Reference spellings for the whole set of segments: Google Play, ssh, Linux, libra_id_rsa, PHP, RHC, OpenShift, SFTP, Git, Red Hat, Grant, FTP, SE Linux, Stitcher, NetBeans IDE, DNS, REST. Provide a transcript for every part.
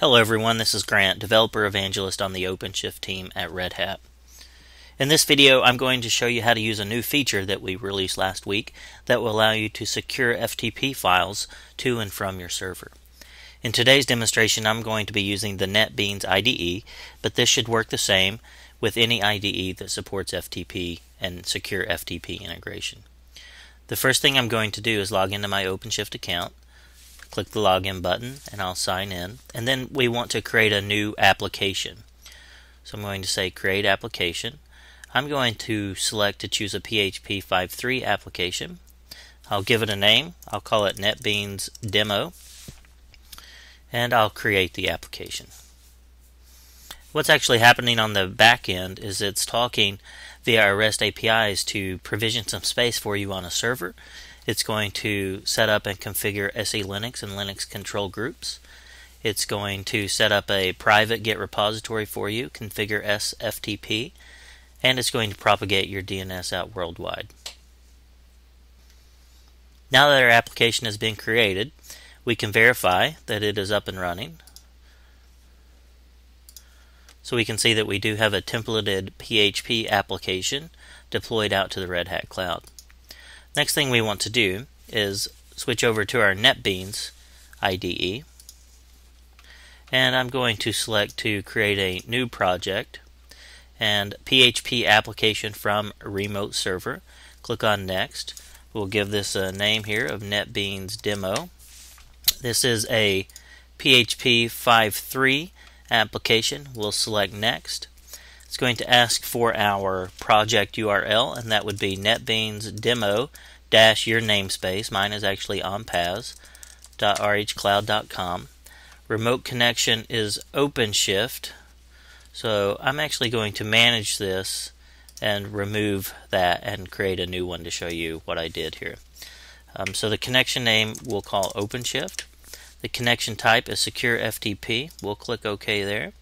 Hello everyone, this is Grant, Developer Evangelist on the OpenShift team at Red Hat. In this video I'm going to show you how to use a new feature that we released last week that will allow you to secure FTP files to and from your server. In today's demonstration I'm going to be using the NetBeans IDE, but this should work the same with any IDE that supports FTP and secure FTP integration. The first thing I'm going to do is log into my OpenShift account. Click the login button and I'll sign in, and then we want to create a new application. So I'm going to say create application. I'm going to select to choose a PHP 5.3 application. I'll give it a name. I'll call it NetBeans Demo, and I'll create the application. What's actually happening on the back end is it's talking via our REST APIs to provision some space for you on a server. It's going to set up and configure SE Linux and Linux control groups. It's going to set up a private Git repository for you, configure SFTP, and it's going to propagate your DNS out worldwide. Now that our application has been created, we can verify that it is up and running. So we can see that we do have a templated PHP application deployed out to the Red Hat Cloud. Next thing we want to do is switch over to our NetBeans IDE, and I'm going to select to create a new project and PHP application from remote server. Click on next. We'll give this a name here of NetBeans Demo. This is a PHP 5.3 application. We'll select next. It's going to ask for our project URL, and that would be NetBeans Demo - your namespace. Mine is actually onpaas.rhcloud.com. Remote connection is OpenShift, so I'm actually going to manage this and remove that and create a new one to show you what I did here. So the connection name we'll call OpenShift. The connection type is secure FTP. We'll click OK there.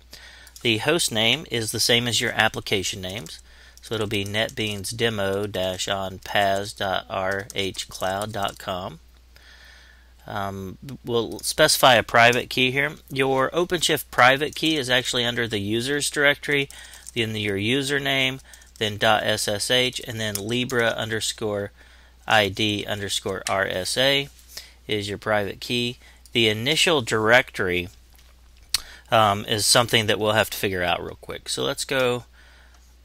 The host name is the same as your application names, so it'll be NetBeans Demo - onpaas.rhcloud.com. We'll specify a private key here. Your OpenShift private key is actually under the users directory, then your username, then .ssh, and then libra_id_rsa is your private key. The initial directory is something that we'll have to figure out real quick. So let's go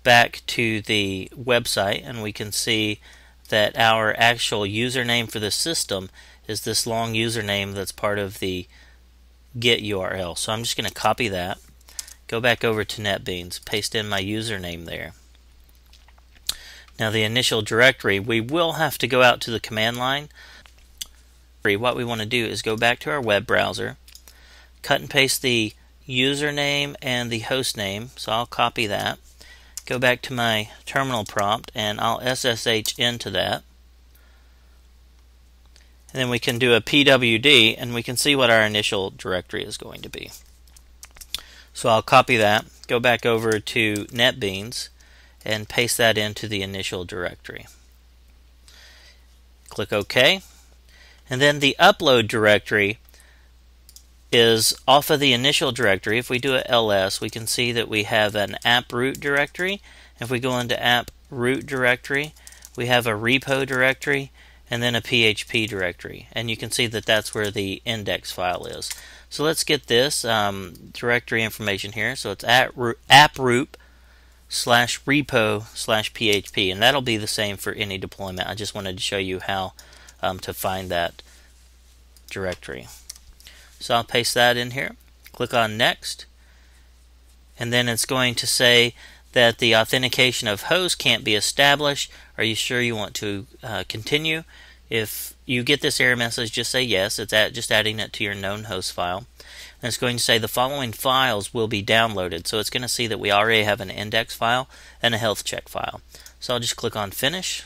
back to the website, and we can see that our actual username for the system is this long username that's part of the Git URL. So I'm just going to copy that, go back over to NetBeans, paste in my username there. Now the initial directory, we will have to go out to the command line. What we want to do is go back to our web browser, cut and paste the username and the host name, so I'll copy that, go back to my terminal prompt, and I'll SSH into that, and then we can do a pwd and we can see what our initial directory is going to be. So I'll copy that, go back over to NetBeans and paste that into the initial directory, click OK, and then the upload directory is off of the initial directory. If we do a ls, we can see that we have an app root directory. If we go into app root directory, we have a repo directory and then a PHP directory, and you can see that that's where the index file is. So let's get this directory information here. So it's at app root /repo/php, and that'll be the same for any deployment. I just wanted to show you how to find that directory. So I'll paste that in here, click on next, and then it's going to say that the authentication of host can't be established. Are you sure you want to continue? If you get this error message, just say yes. It's just adding it to your known host file. And it's going to say the following files will be downloaded. So it's going to see that we already have an index file and a health check file. So I'll just click on finish.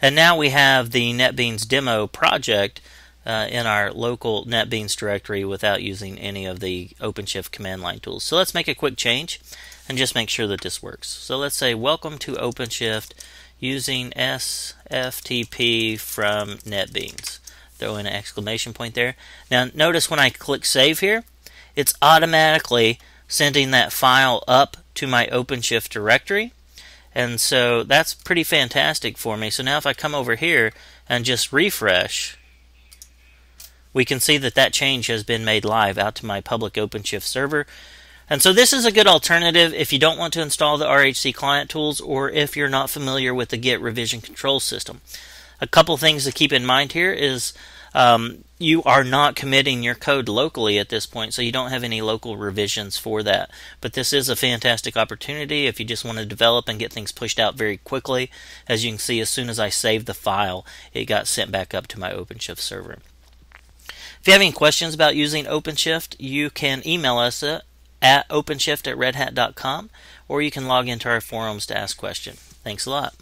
And now we have the NetBeans Demo project in our local NetBeans directory without using any of the OpenShift command line tools. So let's make a quick change and just make sure that this works. So let's say welcome to OpenShift using SFTP from NetBeans. Throw in an exclamation point there. Now notice when I click save here, it's automatically sending that file up to my OpenShift directory. And so that's pretty fantastic for me. So now if I come over here and just refresh, we can see that that change has been made live out to my public OpenShift server. And so this is a good alternative if you don't want to install the RHC client tools or if you're not familiar with the Git revision control system. A couple things to keep in mind here is you are not committing your code locally at this point, so you don't have any local revisions for that. But this is a fantastic opportunity if you just want to develop and get things pushed out very quickly. As you can see, as soon as I saved the file, it got sent back up to my OpenShift server. If you have any questions about using OpenShift, you can email us at openshift@redhat.com, or you can log into our forums to ask questions. Thanks a lot.